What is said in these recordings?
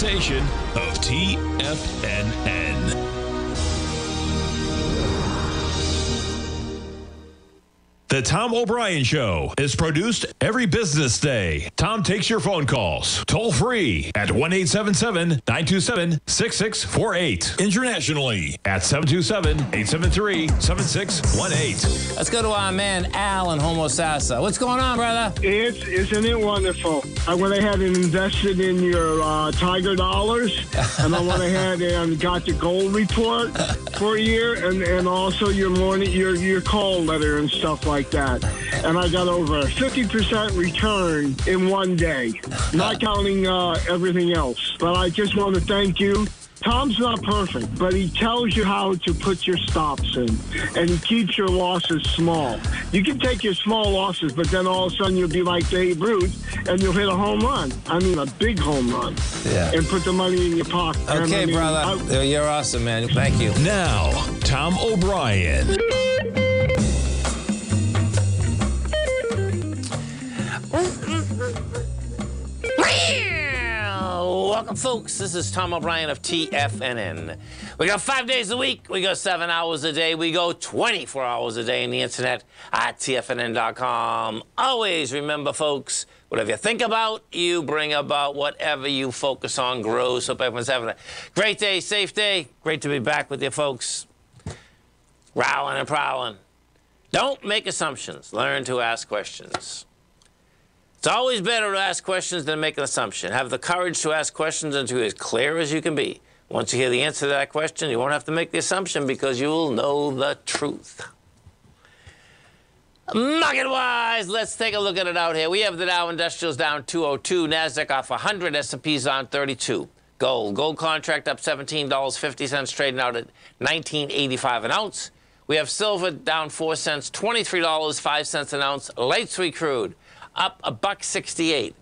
presentation of TFNN. The Tom O'Brien Show is produced every business day. Tom takes your phone calls toll free at 1-877-927-6648. Internationally at 727-873-7618. Let's go to our man Al in Homosassa. What's going on, brother? Isn't it wonderful? I went ahead and invested in your Tiger dollars, and I went ahead and got the gold report for a year, and also your morning your call letter and stuff like that. And I got over 50% return in one day, not counting everything else. But I just want to thank you. Tom's not perfect, but he tells you how to put your stops in, and he keeps your losses small. You can take your small losses, but then all of a sudden you'll be like Babe Ruth, and you'll hit a home run. I mean, a big home run. Yeah. And put the money in your pocket. Okay, brother. You're awesome, man. Thank you. Now, Tom O'Brien. Welcome, folks. This is Tom O'Brien of TFNN. We go 5 days a week. We go 7 hours a day. We go 24 hours a day on the internet at TFNN.com. Always remember, folks, whatever you think about, you bring about. Whatever you focus on grows. Hope everyone's having a great day, safe day. Great to be back with you, folks. Rowling and prowling. Don't make assumptions. Learn to ask questions. It's always better to ask questions than make an assumption. Have the courage to ask questions and to be as clear as you can be. Once you hear the answer to that question, you won't have to make the assumption because you'll know the truth. Market-wise, let's take a look at it out here. We have the Dow Industrials down 202, NASDAQ off 100, S&P's on 32. Gold contract up $17.50, trading out at $19.85 an ounce. We have silver down 4 cents, $23.05 an ounce. Light sweet crude up $1.68,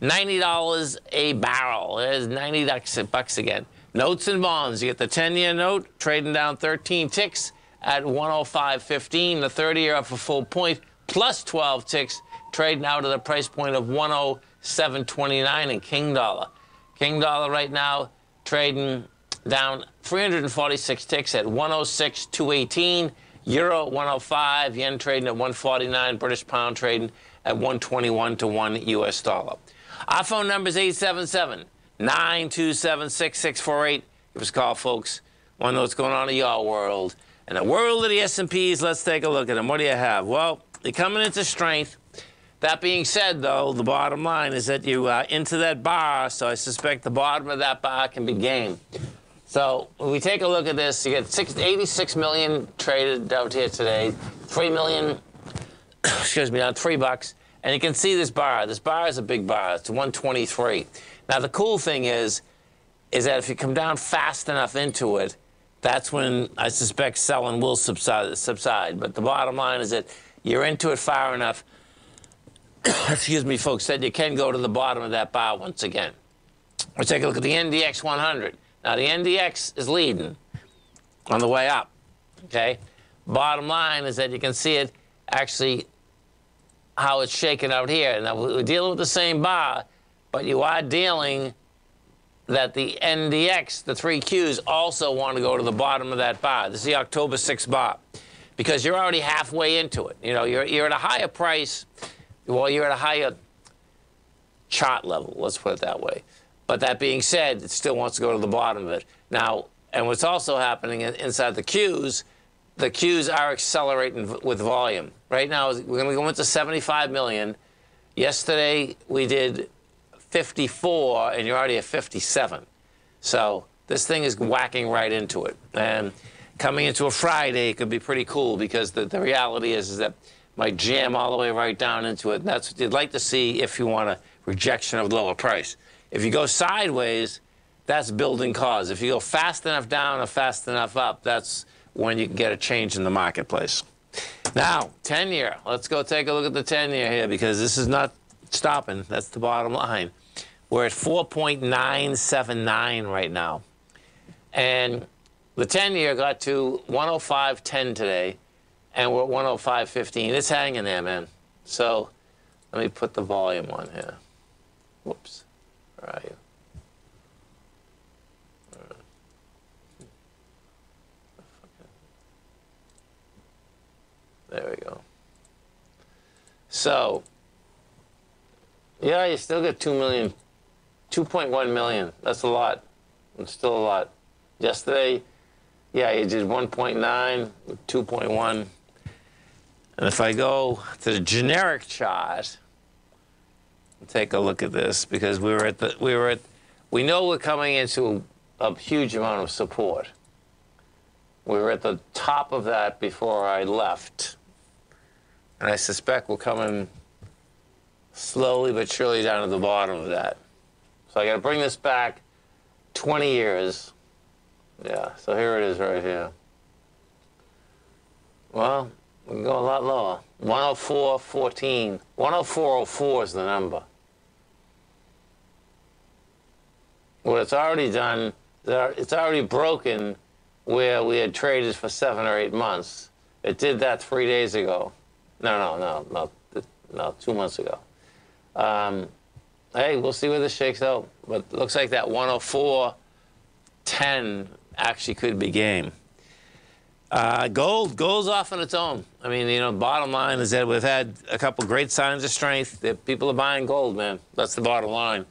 $90 a barrel. There's $90 again. Notes and bonds. You get the 10-year note trading down 13 ticks at 105.15. The 30-year up a full point plus 12 ticks, trading out at a price point of 107.29. And King Dollar. King Dollar right now trading down 346 ticks at 106.218. Euro 105. Yen trading at 149. British pound trading at 121 to 1 U.S. dollar. Our phone number is 877-927-6648. Give us a call, folks. Want to know what's going on in your world. And the world of the S&Ps, let's take a look at them. What do you have? Well, they're coming into strength. That being said, though, the bottom line is that you are into that bar, so I suspect the bottom of that bar can be game. So when we take a look at this, you get 86 million traded out here today, 3 million... excuse me, on $3. And you can see this bar. This bar is a big bar. It's 123. Now, the cool thing is that if you come down fast enough into it, that's when I suspect selling will subside. But the bottom line is that you're into it far enough, excuse me, folks, that you can go to the bottom of that bar once again. Let's take a look at the NDX 100. Now, the NDX is leading on the way up, okay? Bottom line is that you can see it actually how it's shaken out here. Now, we're dealing with the same bar, but you are dealing that the NDX, the three Qs, also want to go to the bottom of that bar. This is the October 6th bar, because you're already halfway into it. You know, you're at a higher price. Well, you're at a higher chart level, let's put it that way. But that being said, it still wants to go to the bottom of it. Now, and what's also happening inside the Qs are accelerating with volume. Right now, we're going to go into 75 million. Yesterday, we did 54, and you're already at 57. So this thing is whacking right into it. And coming into a Friday could be pretty cool, because the reality is that might jam all the way right down into it. And that's what you'd like to see if you want a rejection of lower price. If you go sideways, that's building cause. If you go fast enough down or fast enough up, that's when you can get a change in the marketplace. Now, 10-year. Let's go take a look at the 10-year here, because this is not stopping. That's the bottom line. We're at 4.979 right now. And the 10-year got to 105.10 today, and we're at 105.15. It's hanging there, man. So let me put the volume on here. Whoops. Where are you? So, yeah, you still get 2 million, 2.1 million. That's a lot. It's still a lot. Yesterday, yeah, you did 1.9, 2.1. And if I go to the generic chart, take a look at this, because we were at the, we know we're coming into a huge amount of support. We were at the top of that before I left. And I suspect we're coming slowly but surely down to the bottom of that. So I got to bring this back 20 years. Yeah, so here it is right here. Well, we can go a lot lower. 104.14. 104.04 is the number. What it's already done, it's already broken where we had traded for 7 or 8 months. It did that 3 days ago. No, 2 months ago. Hey, we'll see where this shakes out. But it looks like that 104.10 actually could be game. Gold's off on its own. I mean, you know, bottom line is that we've had a couple great signs of strength. That people are buying gold, man. That's the bottom line.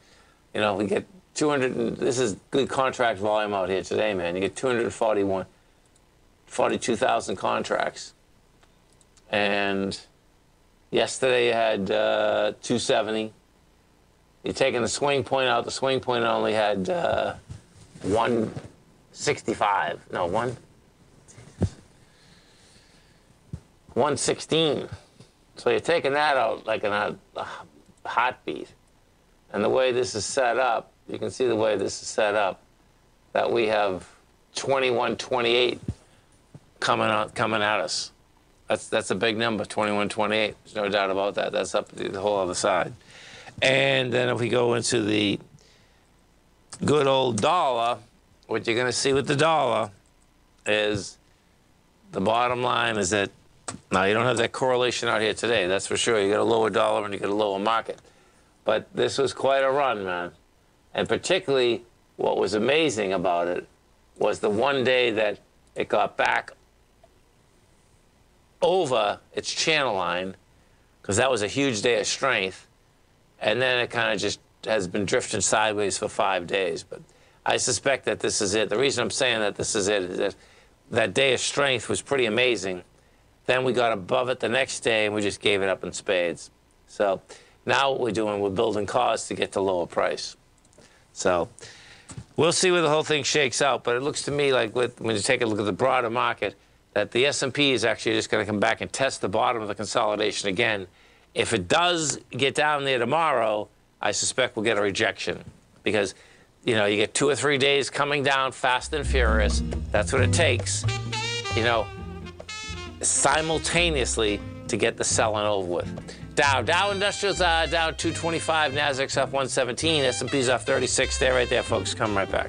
You know, we get 200. This is good contract volume out here today, man. You get 242,000 contracts. And yesterday you had 270. You're taking the swing point out. The swing point only had 165. No, 116. So you're taking that out like in a heartbeat. And the way this is set up, you can see the way this is set up, that we have 2128 coming at us. That's a big number, 2128. There's no doubt about that. That's up the whole other side. And then if we go into the good old dollar, what you're going to see with the dollar is the bottom line is that now, you don't have that correlation out here today, that's for sure. You got a lower dollar and you got a lower market. But this was quite a run, man. And particularly what was amazing about it was the one day that it got back over its channel line, because that was a huge day of strength. And then it kind of just has been drifting sideways for 5 days. But I suspect that this is it. The reason I'm saying that this is it is that that day of strength was pretty amazing. Then we got above it the next day, and we just gave it up in spades. So now what we're doing, we're building cars to get to lower price. So we'll see where the whole thing shakes out. But it looks to me like when you take a look at the broader market, that the S&P is actually just going to come back and test the bottom of the consolidation again. If it does get down there tomorrow, I suspect we'll get a rejection. Because, you know, you get 2 or 3 days coming down fast and furious. That's what it takes, you know, simultaneously to get the selling over with. Dow Industrials down 225, NASDAQ's up 117, S&P's off 36. Stay right there, folks. Come right back.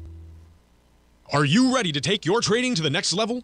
Are you ready to take your trading to the next level?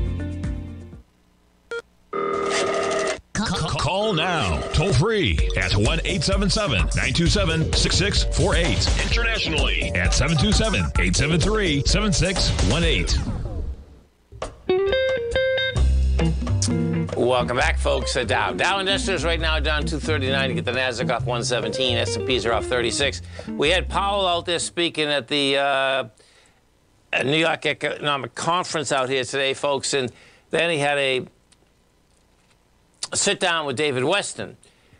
Call now, toll free at 1-877-927-6648. Internationally at 727-873-7618. Welcome back, folks. Dow Industrials right now down 239 to get the NASDAQ off 117. S&Ps are off 36. We had Powell out there speaking at the New York Economic Conference out here today, folks, and then he had a sit down with David Weston.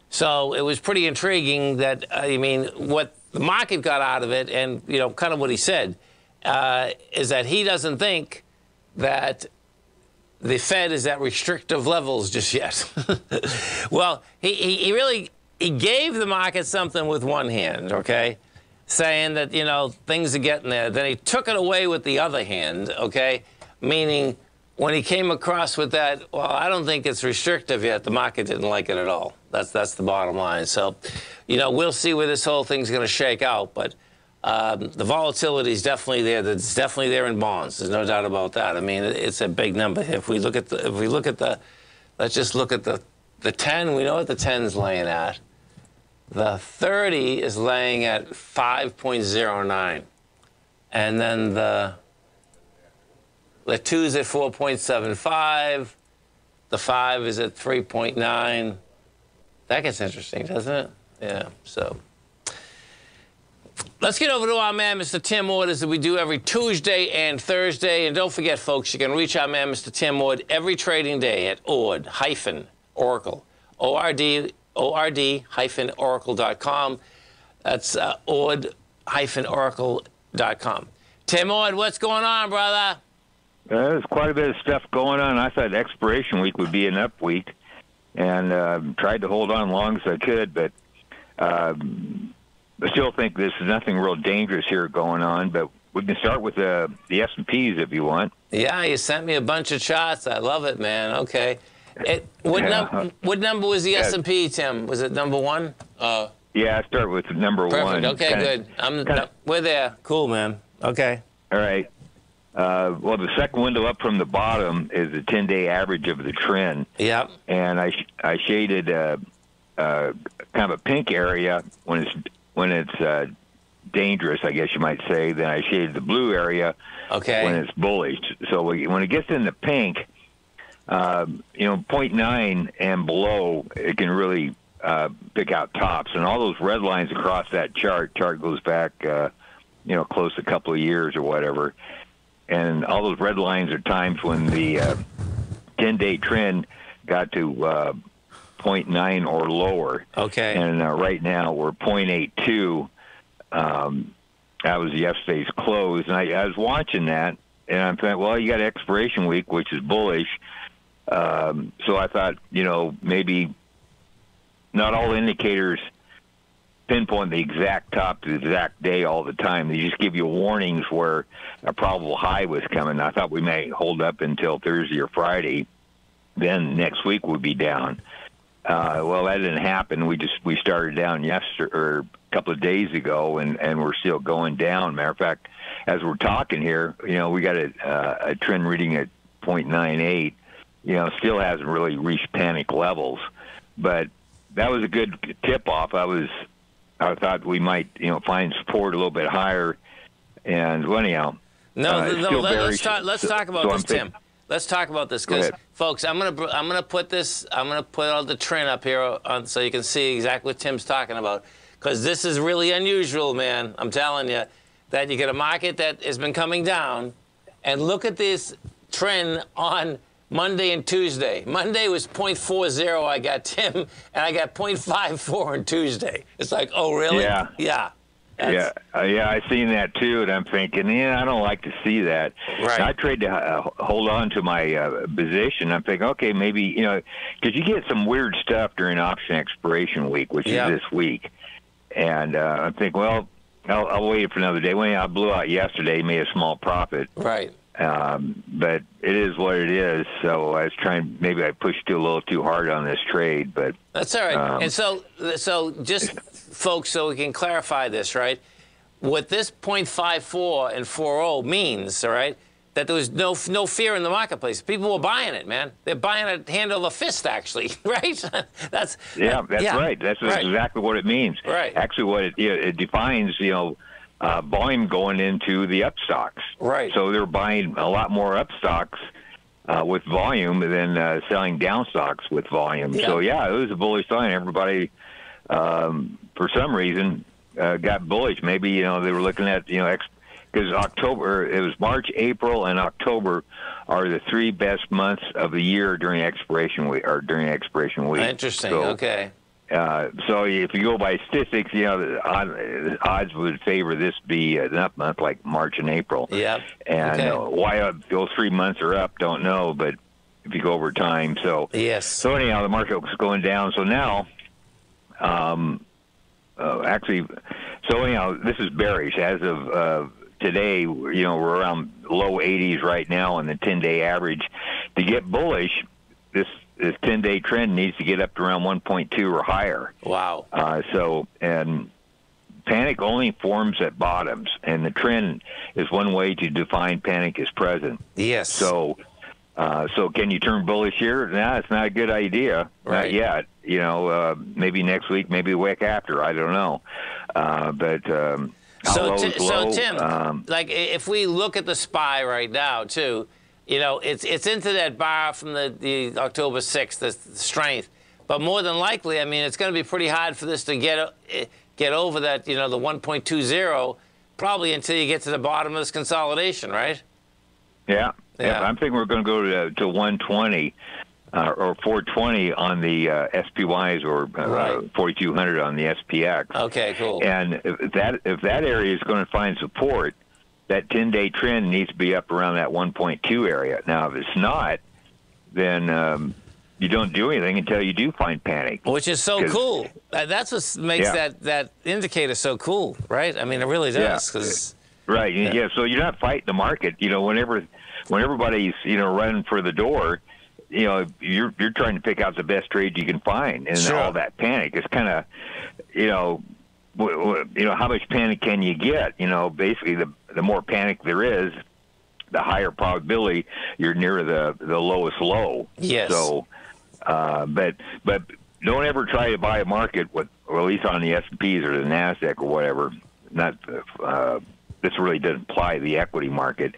So it was pretty intriguing that, I mean, what the market got out of it, and, you know, kind of what he said, is that he doesn't think that the Fed is at restrictive levels just yet. Well, he gave the market something with one hand, okay, saying that, you know, things are getting there. Then he took it away with the other hand, okay, meaning when he came across with that, well, I don't think it's restrictive yet. The market didn't like it at all. That's the bottom line. So, you know, we'll see where this whole thing's going to shake out. But the volatility is definitely there. It's definitely there in bonds. There's no doubt about that. I mean, it's a big number. If we look at the, let's just look at the 10. We know what the 10's laying at. The 30 is laying at 5.09, and then the 2's at 4.75. The 5 is at 3.9. That gets interesting, doesn't it? Yeah, so. Let's get over to our man, Mr. Tim Ord, as we do every Tuesday and Thursday. And don't forget, folks, you can reach our man, Mr. Tim Ord, every trading day at ord-oracle, ord-oracle.com. That's ord-oracle.com. Tim Ord, what's going on, brother? There's quite a bit of stuff going on. I thought expiration week would be an up week, and tried to hold on long as I could, but I still think there's nothing real dangerous here going on. But we can start with the S&Ps if you want. Yeah, you sent me a bunch of charts. I love it, man. Okay. What number was the S&P, Tim? Was it number one? Yeah, I start with number one. Okay, good. We're there. Cool, man. Okay. All right. Well, the second window up from the bottom is the 10-day average of the trend. Yep. And I shaded kind of a pink area when it's dangerous, I guess you might say. Then I shaded the blue area when it's bullish. So when it gets in the pink, you know, 0.9 and below, it can really pick out tops. And all those red lines across that chart goes back, you know, close to a couple of years or whatever. And all those red lines are times when the 10-day trend got to 0.9 or lower. Okay. And right now we're 0.82. That was yesterday's close. And I was watching that, and I'm thinking, well, you got expiration week, which is bullish. So I thought, you know, maybe not all indicators pinpoint the exact top to the exact day all the time. They just give you warnings where a probable high was coming. I thought we may hold up until Thursday or Friday. Then next week would be down. Well, that didn't happen. We started down yesterday or a couple of days ago, and we're still going down. Matter of fact, as we're talking here, you know, we got a trend reading at 0.98. You know, still hasn't really reached panic levels, but that was a good tip off. I thought we might, you know, find support a little bit higher. And well, anyhow, let's talk about this, Tim. Let's talk about this, because folks, I'm gonna put all the trend up here on, so you can see exactly what Tim's talking about, because this is really unusual, man. I'm telling you that you get a market that has been coming down, and look at this trend on Monday and Tuesday. Monday was 0.40. I got Tim, and I got 0.54 on Tuesday. It's like, oh really? Yeah. Yeah. That's... Yeah, I seen that too, and I'm thinking, yeah, I don't like to see that. Right. I tried to hold on to my position. I'm thinking, okay, maybe, you know, because you get some weird stuff during option expiration week, which is this week. And I'm thinking, well, I'll wait for another day. Well, I blew out yesterday, made a small profit. Right. But it is what it is. So I was trying, maybe I pushed a little too hard on this trade, but that's all right. And so just folks, so we can clarify this, right? What this 0.54 and 4.0 means, all right, that there was no fear in the marketplace. People were buying it, man. They're buying it handle of fist, actually, right? That's right. That's right. Exactly what it means. Right. Actually, what it defines, you know. Volume going into the up stocks. Right. So they're buying a lot more up stocks with volume than selling down stocks with volume. Yeah. So, yeah, it was a bullish sign. Everybody, for some reason, got bullish. Maybe, you know, they were looking at, you know, because March, April, and October are the three best months of the year during expiration week. Interesting. So, okay. So if you go by statistics, you know, the odds would favor this be an up month like March and April. Yeah. And why those 3 months are up, don't know, but if you go over time. So, yes. So anyhow, the market was going down. So now, this is bearish. As of today, you know, we're around low 80s right now on the 10-day average. To get bullish, this 10-day trend needs to get up to around 1.2 or higher. Wow. And panic only forms at bottoms, and the trend is one way to define panic is present. Yes. So can you turn bullish here? No, it's not a good idea. Right. Not yet. You know, maybe next week, maybe the week after. I don't know. So Tim, like if we look at the SPY right now, too, you know, it's into that bar from the October 6th, the strength. But more than likely, I mean, it's going to be pretty hard for this to get over that, you know, the 1.20, probably until you get to the bottom of this consolidation, right? Yeah. I'm thinking we're going to go to 120 or 420 on the SPYs or 4,200 on the SPX. Okay, cool. And if that area is going to find support, that 10-day trend needs to be up around that 1.2 area. Now, if it's not, then you don't do anything until you do find panic. Which is so cool. That's what makes that indicator so cool, right? I mean, it really does. Yeah. Right. Yeah. So you're not fighting the market. You know, when everybody's, you know, running for the door, you know, you're trying to pick out the best trade you can find, and all that panic is kind of, you know. You know, how much panic can you get? You know, basically, the more panic there is, the higher probability you're near the lowest low. Yes. So, but don't ever try to buy a market with, or at least on the S&Ps or the NASDAQ or whatever. Not this really doesn't apply to the equity market,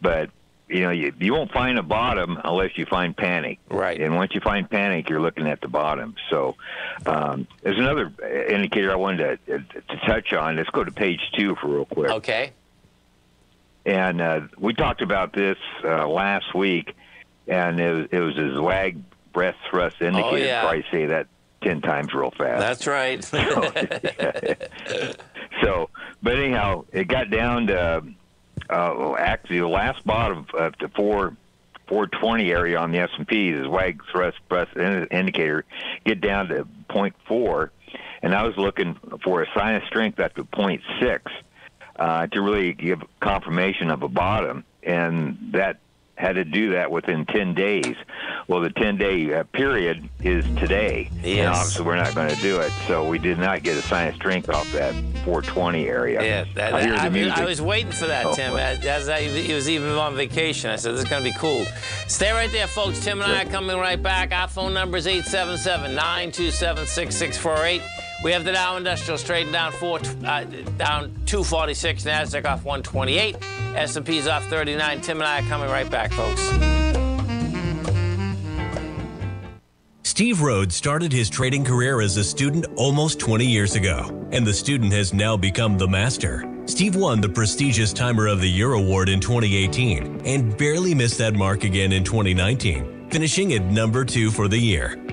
but you know you won't find a bottom unless you find panic. Right. And once you find panic, you're looking at the bottom. So there's another indicator I wanted to touch on. Let's go to page 2 for real quick. Okay. And we talked about this last week, and it was a Zweig breadth thrust indicator probably say that 10 times real fast. That's right. So, but anyhow, it got down to actually the last bottom of the 420 area on the S&P, the Zweig breadth indicator, get down to 0.4, and I was looking for a sign of strength up to 0.6 to really give confirmation of a bottom, and that had to do that within 10 days. Well, the 10-day period is today, and obviously we're not going to do it, so we did not get a sign of strength off that 420 area. Yeah, I was waiting for that, Tim. He was even on vacation. I said, this is going to be cool. Stay right there, folks. Tim and I are coming right back. Our phone number is 877-927-6648. We have the Dow Industrials trading down, down 246, NASDAQ off 128, S&P's off 39. Tim and I are coming right back, folks. Steve Rhodes started his trading career as a student almost 20 years ago, and the student has now become the master. Steve won the prestigious Timer of the Year award in 2018 and barely missed that mark again in 2019, finishing at number 2 for the year.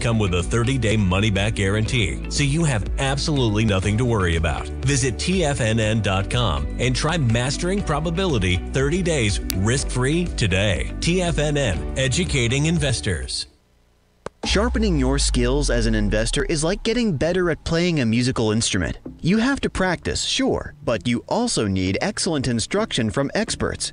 come with a 30-day money-back guarantee, so you have absolutely nothing to worry about. Visit TFNN.com and try Mastering Probability 30 days risk-free today. TFNN, educating investors. Sharpening your skills as an investor is like getting better at playing a musical instrument. You have to practice, sure, but you also need excellent instruction from experts.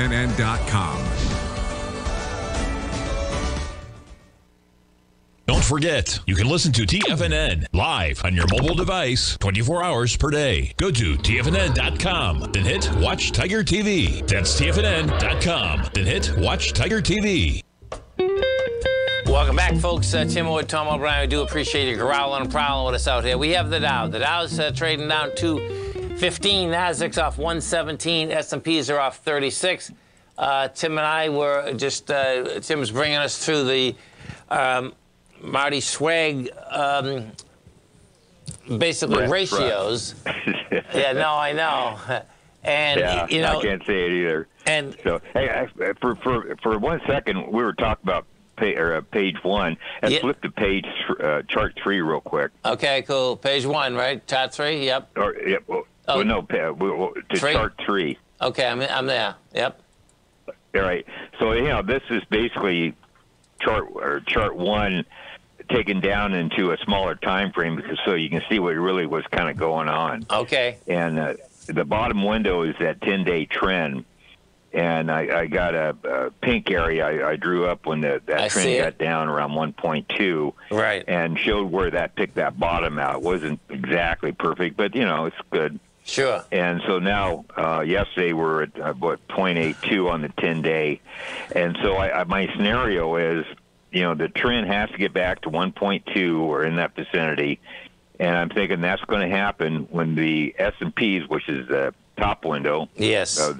Don't forget, you can listen to TFNN live on your mobile device 24 hours per day. Go to TFNN.com, then hit Watch Tiger TV. That's TFNN.com, then hit Watch Tiger TV. Welcome back, folks. Tim Ord, Tom O'Brien, we do appreciate you growling and prowling with us out here. We have the Dow. The Dow's trading down 215, NASDAQ's off 117, S&Ps are off 36. Tim and I were just, Tim's bringing us through the Marty Zweig, basically ratios. Yeah, no, I know. And, you know, I can't say it either. And so, hey, for one second, we were talking about page 1. Let's flip to page chart 3 real quick. Okay, cool. Page 1, right? Chart 3. Yep. Or, well, no, to chart 3. Okay, I'm there. Yep. All right. So, you know, this is basically chart one taken down into a smaller time frame, because so you can see what really was kind of going on. Okay. And the bottom window is that 10-day trend. And I got a pink area I drew up when that trend got down around 1.2, right, and showed where that picked that bottom out. It wasn't exactly perfect, but you know, it's good. Sure. And so now, yesterday we're at what, 0.82 on the 10-day, and so my scenario is, you know, the trend has to get back to 1.2 or in that vicinity, and I'm thinking that's going to happen when the S&Ps, which is the top window, yes,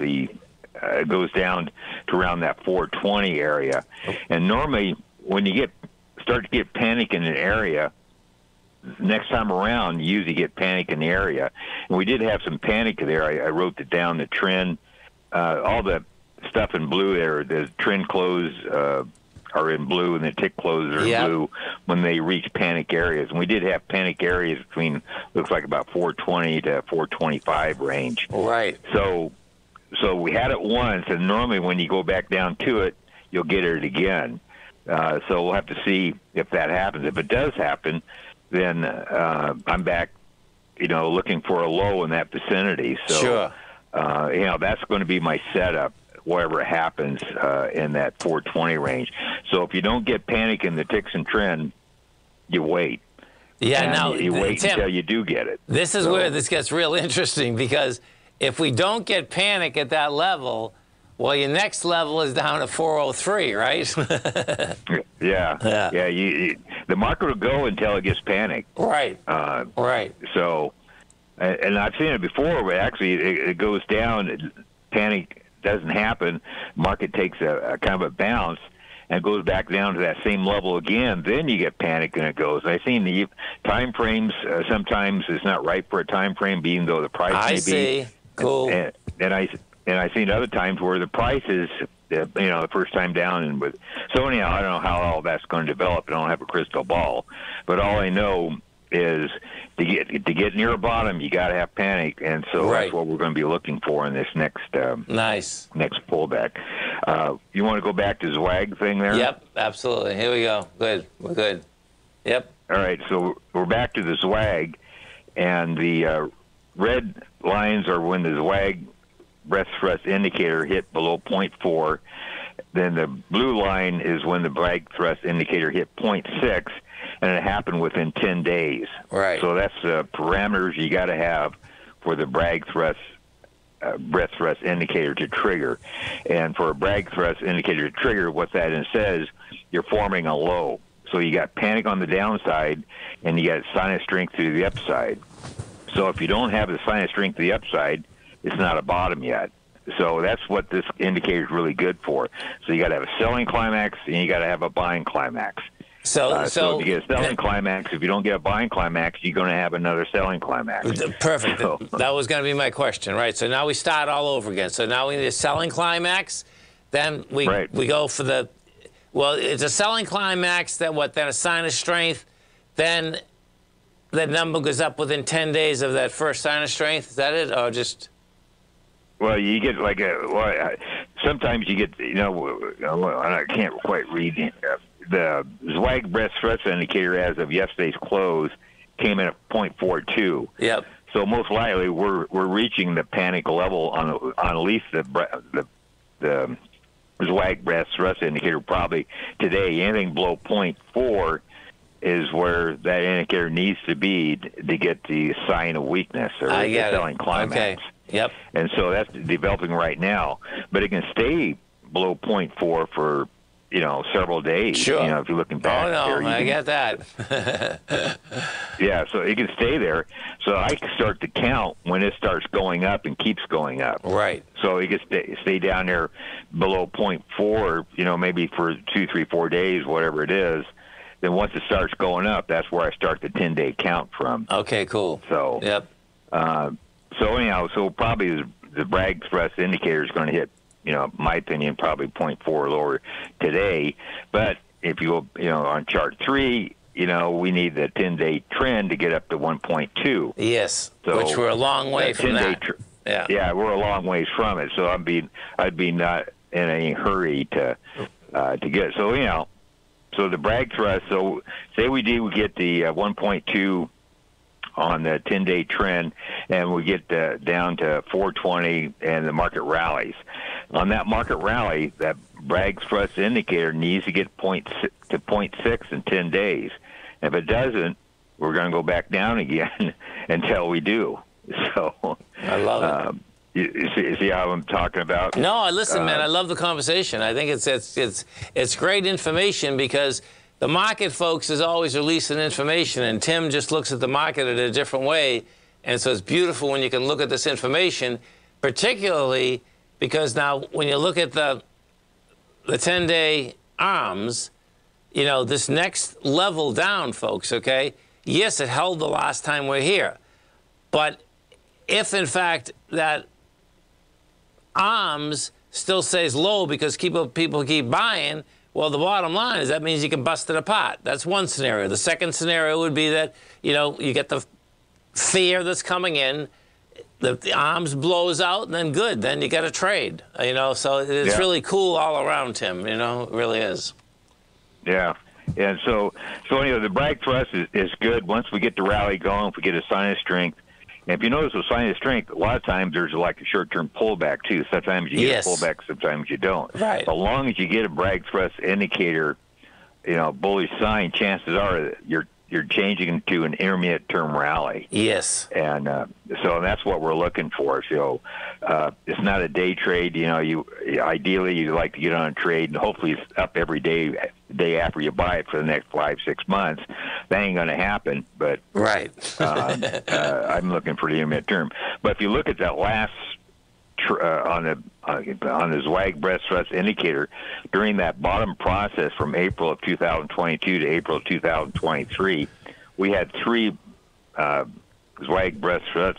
it goes down to around that 420 area. And normally when you start to get panic in an area, next time around you usually get panic in the area. And we did have some panic there. I wrote it down, the trend. All the stuff in blue there, the trend close are in blue, and the tick closes are in blue when they reach panic areas. And we did have panic areas between, looks like about 420 to 425 range. Right. So we had it once, and normally when you go back down to it, you'll get it again. So we'll have to see if that happens. If it does happen, then I'm back, you know, looking for a low in that vicinity. So, sure. You know, that's going to be my setup, whatever happens in that 420 range. So if you don't get panic in the ticks and trend, you wait. Yeah, and now you wait, Tim, until you do get it. This is where this gets real interesting, because if we don't get panic at that level, well, your next level is down to 403, right? Yeah. The market will go until it gets panic. Right. Right. So, and I've seen it before, but actually it goes down, panic doesn't happen, market takes a kind of a bounce, and it goes back down to that same level again. Then you get panic, and it goes. I've seen the time frames. Sometimes it's not right for a time frame, even though the price may be. Cool. And I've seen other times where the price is, you know, the first time down. And with, so anyhow, I don't know how all that's going to develop. I don't have a crystal ball, but all I know is to get near a bottom, you got to have panic, and so that's what we're going to be looking for in this next next pullback. You want to go back to Zweig thing there? Yep, absolutely. Here we go. Good, we're good. Yep. All right, so we're back to the Zweig, and the red lines are when the Zweig breadth thrust indicator hit below 0.4. Then the blue line is when the Zweig thrust indicator hit 0.6, and it happened within 10 days. Right. So that's the parameters you got to have for the Zweig thrust breadth thrust indicator to trigger. And for a Zweig thrust indicator to trigger, what that says, you're forming a low. So you got panic on the downside, and you got sign of strength to the upside. So if you don't have the sign of strength to the upside, it's not a bottom yet. So that's what this indicator is really good for. So you got to have a selling climax, and you got to have a buying climax. So if you get a selling climax, if you don't get a buying climax, you're going to have another selling climax. Perfect. So, that was going to be my question, right? So now we start all over again. So now we need a selling climax. Then we go for the, well, it's a selling climax, then what? Then a sign of strength, then that number goes up within 10 days of that first sign of strength. Is that it, or just? Well, you get like sometimes you get, you know, I can't quite read it. The Zweig breadth thrust indicator as of yesterday's close came in at 0.42. Yep. So most likely we're reaching the panic level on at least the Zweig breadth thrust indicator probably today. Anything below 0.4 is where that indicator needs to be to get the sign of weakness or the selling climax. Okay. Yep. And so that's developing right now, but it can stay below 0.4 for, you know, several days. Sure. You know, if you're looking back. Oh no, I get that. Yeah, so it can stay there. So I can start to count when it starts going up and keeps going up. Right. So it can stay down there below 0.4, you know, maybe for 2, 3, 4 days, whatever it is. Then once it starts going up, that's where I start the 10-day count from. Okay, cool. So yep. So anyhow, so probably the Zweig thrust indicator is going to hit, you know, my opinion, probably 0.4 or lower today. But if you go, you know, on chart 3, you know, we need the 10-day trend to get up to 1.2. Yes, so which we're a long way from that. Yeah. Yeah, we're a long ways from it, so I'd be not in a hurry to get it. So, you know, so the brag thrust, so say we do get the 1.2 on the 10-day trend, and we get down to 420 and the market rallies. On that market rally, that brag thrust indicator needs to get 0.6 in 10 days. If it doesn't, we're going to go back down again until we do. So I love it. You see how I'm talking about? No, listen, man. I love the conversation. I think it's great information, because the market, folks, is always releasing information, and Tim just looks at the market in a different way. And so it's beautiful when you can look at this information, particularly because now when you look at the 10-day arms, you know, this next level down, folks, okay? Yes, it held the last time we're here. But if, in fact, that arms still stays low because people keep buying, well, the bottom line is that means you can bust it apart. That's one scenario. The second scenario would be that, you know, you get the fear that's coming in, the arms blows out, and then good. Then you got to trade, you know. So it's really cool all around, Tim, you know. It really is. Yeah. And so anyway, the brag thrust is good. Once we get the rally going, if we get a sign of strength, and if you notice with sign of strength, a lot of times there's like a short-term pullback, too. Sometimes you get a pullback, sometimes you don't. Right. As long as you get a brag thrust indicator, you know, bullish sign, chances are that you're changing into an intermediate-term rally. Yes. And so that's what we're looking for. So it's not a day trade. You know, ideally you'd like to get on a trade, and hopefully it's up every day after you buy it for the next 5-6 months. That ain't going to happen. But right. I'm looking for the intermediate term. But if you look at that last on the Zweig breadth thrust indicator, during that bottom process from April of 2022 to April of 2023, we had three Zweig breadth thrust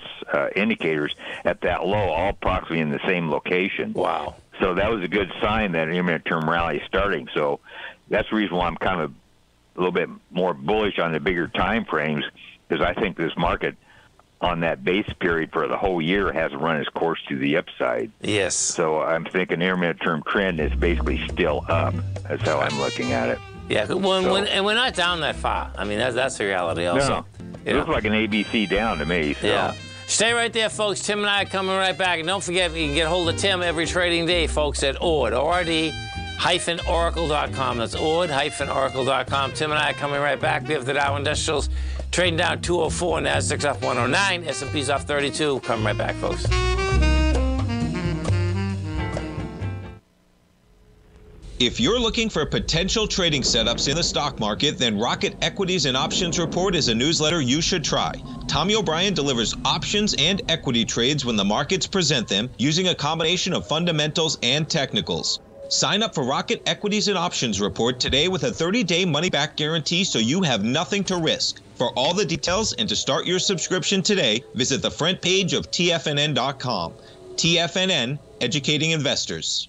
indicators at that low, all approximately in the same location. Wow. So that was a good sign that an intermediate term rally is starting. So that's the reason why I'm kind of a little bit more bullish on the bigger time frames, because I think this market on that base period for the whole year has run its course to the upside. Yes. So I'm thinking intermediate-term trend is basically still up. That's how I'm looking at it. Yeah, and we're not down that far. I mean, that's the reality also. No, it looks like an ABC down to me. So. Yeah. Stay right there, folks. Tim and I are coming right back. And don't forget, you can get hold of Tim every trading day, folks, at ord, ord-oracle.com. That's ord-oracle.com. Tim and I are coming right back. We have the Dow Industrials trading down 204, NASDAQ's off 109, S&P's off 32. Come right back, folks. If you're looking for potential trading setups in the stock market, then Rocket Equities and Options Report is a newsletter you should try. Tommy O'Brien delivers options and equity trades when the markets present them, using a combination of fundamentals and technicals. Sign up for Rocket Equities and Options Report today with a 30-day money-back guarantee, so you have nothing to risk. For all the details and to start your subscription today, visit the front page of TFNN.com. TFNN, educating investors.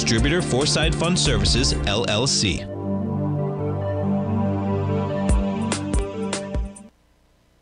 Distributor Foreside Fund Services, LLC.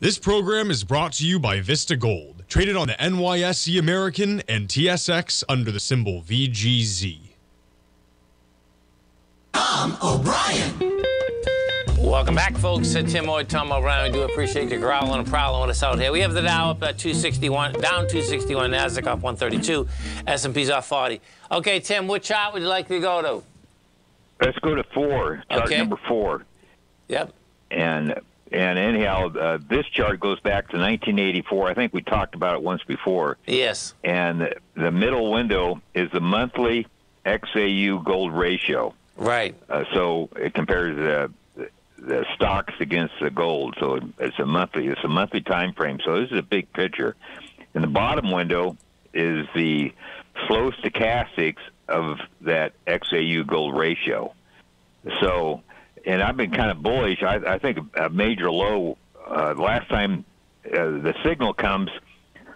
This program is brought to you by Vista Gold, traded on the NYSE American and TSX under the symbol VGZ. Tom O'Brien. Welcome back, folks. Tim Ord, Tom O'Brien. We do appreciate your growling and prowling us out here. We have the Dow up at 261, down 261, NASDAQ up 132, S&P's off 40. Okay, Tim, what chart would you like to go to? Let's go to four, chart number four. Yep. And anyhow, this chart goes back to 1984. I think we talked about it once before. Yes. And the middle window is the monthly XAU gold ratio. Right. So it compares the stocks against the gold. So it's a monthly time frame. So this is a big picture. And the bottom window is the flow stochastics of that XAU gold ratio. So. And I've been kind of bullish. I think a major low last time the signal comes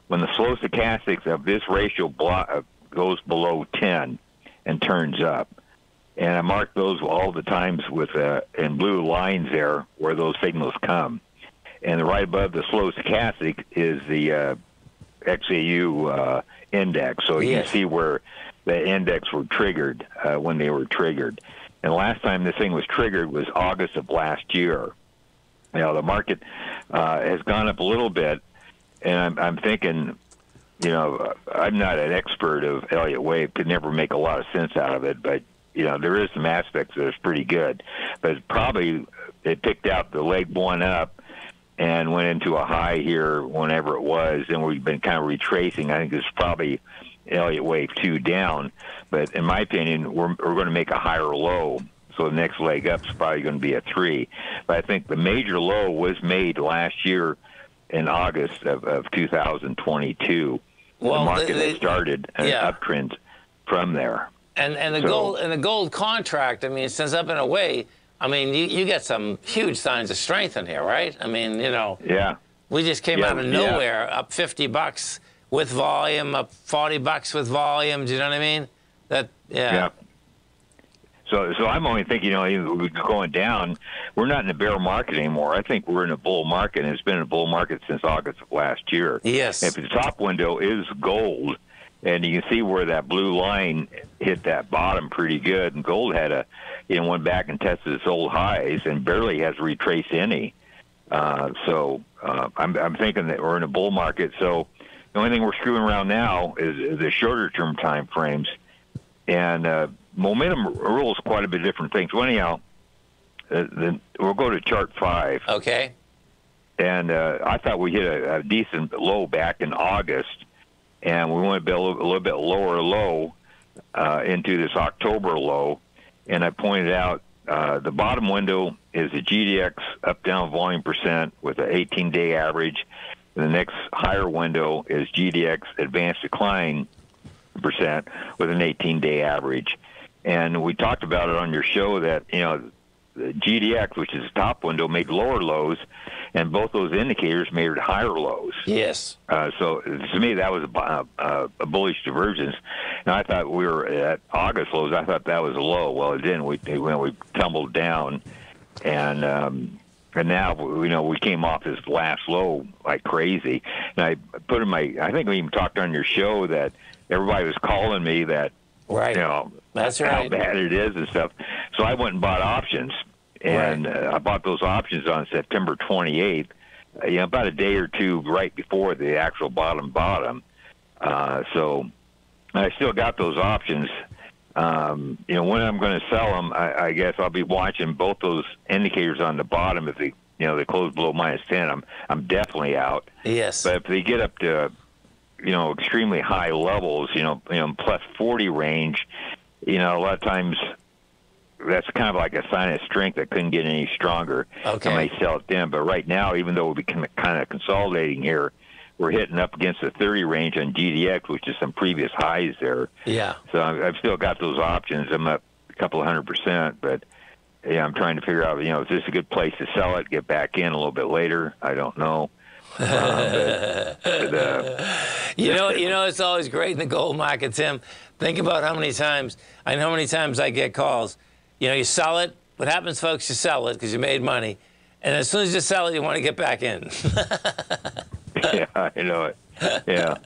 when the slow stochastics of this ratio goes below 10 and turns up. And I mark those all the times with in blue lines there where those signals come. And right above the slow stochastic is the XAU index. So you can see where the index were triggered when they were triggered. And last time this thing was triggered was August of last year. Now, the market has gone up a little bit, and I'm thinking, you know, I'm not an expert of Elliott Wave. Could never make a lot of sense out of it, but, you know, there is some aspects that is pretty good. But probably it picked out the leg one up and went into a high here whenever it was, and we've been kind of retracing. I think it's probably Elliott Wave 2 down, but in my opinion, we're going to make a higher low, so the next leg up is probably going to be a 3. But I think the major low was made last year in August of 2022. Well, the market has started an uptrend from there. And the gold contract, I mean, since up and away, I mean, you get some huge signs of strength in here, right? I mean, you know, we just came out of nowhere up 50 bucks. With volume, up 40 bucks with volume. Do you know what I mean? So I'm only thinking, you know, going down. We're not in a bear market anymore. I think we're in a bull market, and it's been a bull market since August of last year. Yes. If the top window is gold, and you can see where that blue line hit that bottom pretty good, and gold had went back and tested its old highs and barely has retraced any. I'm thinking that we're in a bull market. So. The only thing we're screwing around now is the shorter-term time frames, and momentum rules quite a bit of different things. Well, anyhow, we'll go to chart 5. Okay. And I thought we hit a decent low back in August, and we went a little bit lower low into this October low, and I pointed out the bottom window is the GDX up-down volume percent with an 18-day average. The next higher window is GDX advanced decline percent with an 18-day average. And we talked about it on your show that, you know, the GDX, which is the top window, made lower lows, and both those indicators made higher lows. Yes. So to me, that was a bullish divergence. And I thought we were at August lows. I thought that was a low. Well, it didn't. We tumbled down, and and now, you know, we came off this last low like crazy. And I think we even talked on your show that everybody was calling me that Right. You know, that's right. How bad it is and stuff. So I went and bought options, and I bought those options on September 28th, you know, about a day or two right before the actual bottom. So I still got those options. You know, when I'm going to sell them, I guess I'll be watching both those indicators on the bottom. If they, you know, they close below -10, I'm definitely out. Yes. But if they get up to, you know, extremely high levels, you know, +40 range, you know, a lot of times that's kind of like a sign of strength that couldn't get any stronger. Okay. I might sell it then. But right now, even though we're kind of consolidating here, we're hitting up against the 30 range on GDX, which is some previous highs there. Yeah. So I've still got those options. I'm up a couple of 100%, but yeah, I'm trying to figure out, you know, is this a good place to sell it, get back in a little bit later? I don't know. You know, it's always great in the gold market, Tim. Think about how many times, I know how many times I get calls. You know, you sell it. What happens, folks, you sell it because you made money. And as soon as you sell it, you want to get back in. Yeah, I know it. Yeah.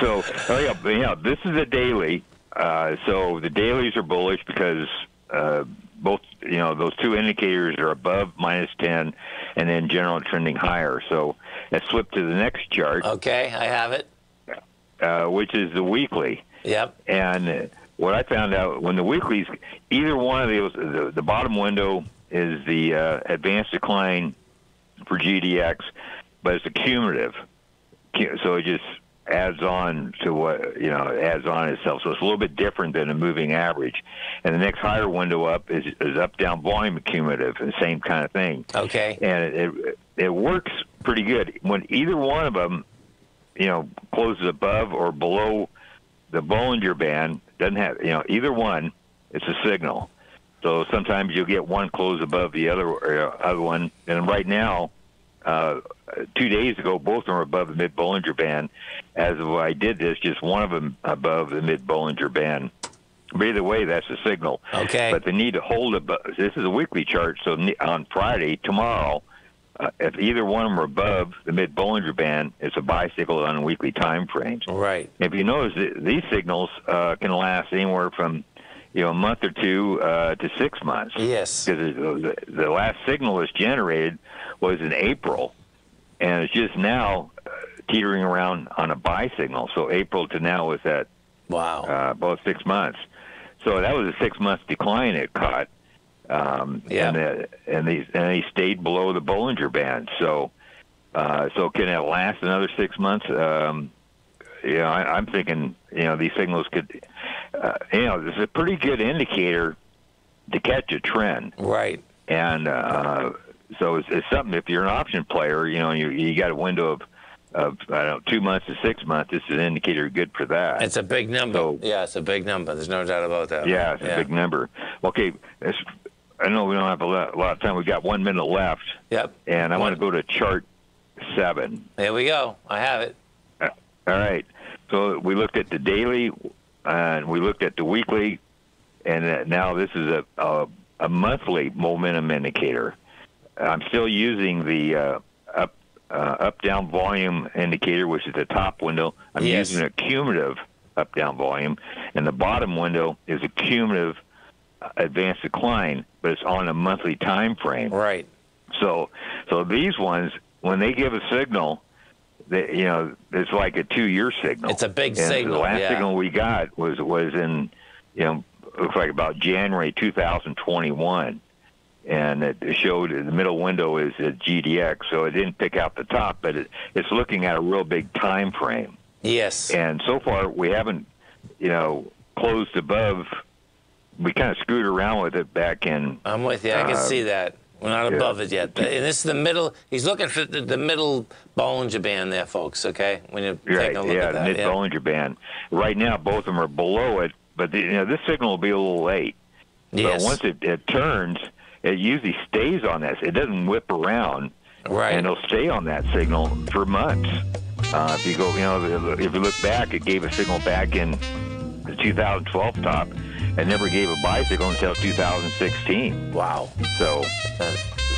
So, yeah, this is a daily. So the dailies are bullish because both, you know, those two indicators are above -10 and then general trending higher. So let's flip to the next chart. Okay, I have it. Which is the weekly. Yep. And what I found out, when the weeklies, either one of those, the bottom window is the advanced decline for GDX, but it's a cumulative. So it just adds on to what, you know, adds on itself. So it's a little bit different than a moving average. And the next higher window up is up-down volume cumulative, the same kind of thing. Okay. And it works pretty good. When either one of them, you know, closes above or below the Bollinger Band, doesn't have, you know, either one, it's a signal. So sometimes you'll get one close above the other, or other one. And right now, 2 days ago, both of them were above the mid-Bollinger Band. As of I did this, just one of them above the mid-Bollinger Band. But either way, that's a signal. Okay. But they need to hold above. This is a weekly chart, so on Friday, tomorrow, if either one of them are above the mid-Bollinger Band, it's a buy signal on a weekly time frame. Right. If you notice, these signals can last anywhere from, you know, a month or two to 6 months. Yes. Because the last signal that's generated was in April, and it's just now teetering around on a buy signal. So April to now was at, wow, about 6 months. So that was a 6 month decline it caught. Yeah. And they stayed below the Bollinger Band. So so can it last another 6 months? You know, I'm thinking, you know, these signals could, you know, this is a pretty good indicator to catch a trend. Right. And so it's something, if you're an option player, you know, you got a window of, I don't know, 2 months to 6 months, this is an indicator good for that. It's a big number. So, yeah, it's a big number. There's no doubt about that. Yeah, it's a big number. Okay, I know we don't have a lot of time. We've got 1 minute left. Yep. And I want to go to chart 7. There we go. I have it. All right. So we looked at the daily, and we looked at the weekly, and now this is a monthly momentum indicator. I'm still using the up-down volume indicator, which is the top window. I'm using a cumulative up-down volume, and the bottom window is a cumulative advanced decline, but it's on a monthly time frame. Right. So these ones, when they give a signal, they, you know, it's like a two-year signal. It's a big signal. The last signal we got was in, you know, looks like about January 2021, and it showed the middle window is at GDX, so it didn't pick out the top, but it's looking at a real big time frame. Yes. And so far we haven't, you know, closed above. We kind of screwed around with it back in. I'm with you. I can see that. We're not above it yet. And this is the middle. He's looking for the middle Bollinger Band there, folks, okay? When you take a look at that. Mid-Bollinger Band. Right now, both of them are below it, but you know, this signal will be a little late. Yes. But once it turns, it usually stays on that. It doesn't whip around. Right. And it'll stay on that signal for months. If you go, you know, if you look back, it gave a signal back in the 2012 top. I never gave a buy signal until 2016. Wow. So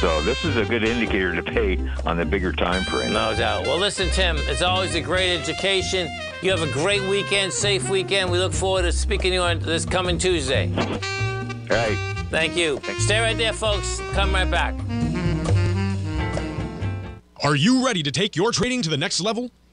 So this is a good indicator to pay on the bigger time frame. No doubt. Well, listen, Tim, it's always a great education. You have a great weekend, safe weekend. We look forward to speaking to you on this coming Tuesday. All right. Thank you. Stay right there, folks. Come right back. Are you ready to take your trading to the next level?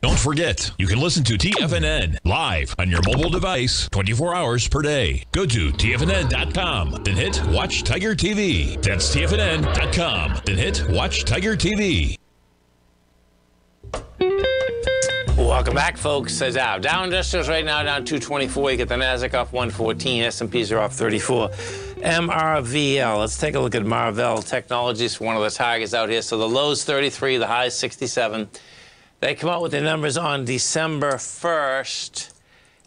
Don't forget, you can listen to TFNN live on your mobile device 24 hours per day. Go to TFNN.com, then hit Watch Tiger TV. That's TFNN.com, then hit Watch Tiger TV. Welcome back, folks. As Al, Dow Industrials right now down 224. You get the NASDAQ off 114. S&Ps are off 34. MRVL. Let's take a look at Marvell Technologies, one of the Tigers out here. So the low's 33, the high's 67. They come out with their numbers on December 1st,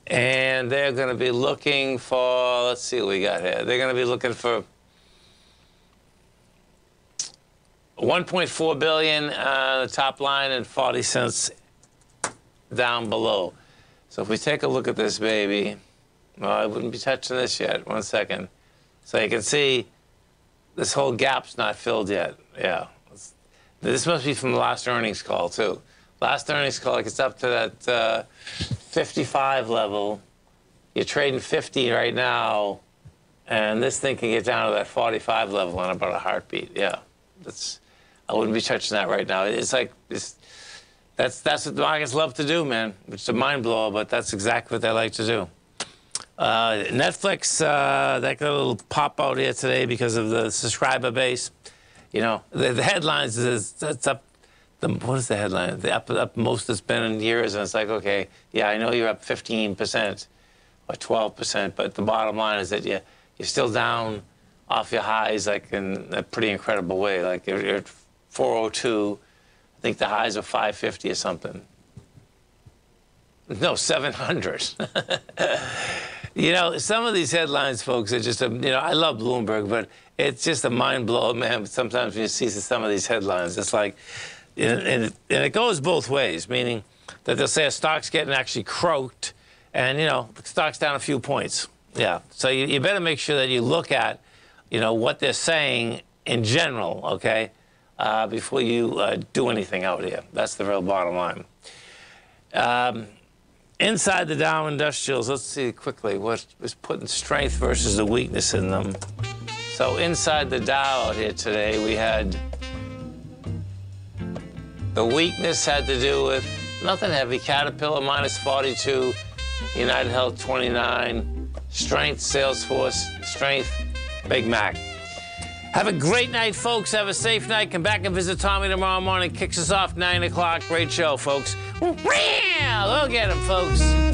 and they're going to be looking for, let's see what we got here. They're going to be looking for $1.4 billion on the top line and 40 cents down below. So if we take a look at this baby, well, I wouldn't be touching this yet. One second. So you can see this whole gap's not filled yet. Yeah. This must be from the last earnings call, too. Last earnings call, it gets up to that 55 level. You're trading 50 right now, and this thing can get down to that 45 level in about a heartbeat. Yeah, that's. I wouldn't be touching that right now. It's like it's, that's what the markets love to do, man. It's a mind blower, but that's exactly what they like to do. Netflix, that got a little pop out here today because of the subscriber base. You know, the headlines is that's up. What is the headline? The upmost it's been in years, and it's like, okay, yeah, I know you're up 15% or 12%, but the bottom line is that you're still down off your highs, like in a pretty incredible way. Like you're at 402, I think the highs are 550 or something. No, 700. You know, some of these headlines, folks, are just, you know, I love Bloomberg, but it's just a mind blower, man. Sometimes when you see some of these headlines, it's like, and it goes both ways, meaning that they'll say a stock's getting actually croaked, and, you know, the stock's down a few points. Yeah. So you better make sure that you look at, you know, what they're saying in general, okay, before you do anything out here. That's the real bottom line. Inside the Dow Industrials, let's see quickly what was putting strength versus the weakness in them. So inside the Dow out here today, we had the weakness had to do with nothing heavy. Caterpillar minus 42, UnitedHealth 29, strength, Salesforce, strength, Big Mac. Have a great night, folks. Have a safe night. Come back and visit Tommy tomorrow morning. Kicks us off 9 o'clock. Great show, folks. We'll get him, folks.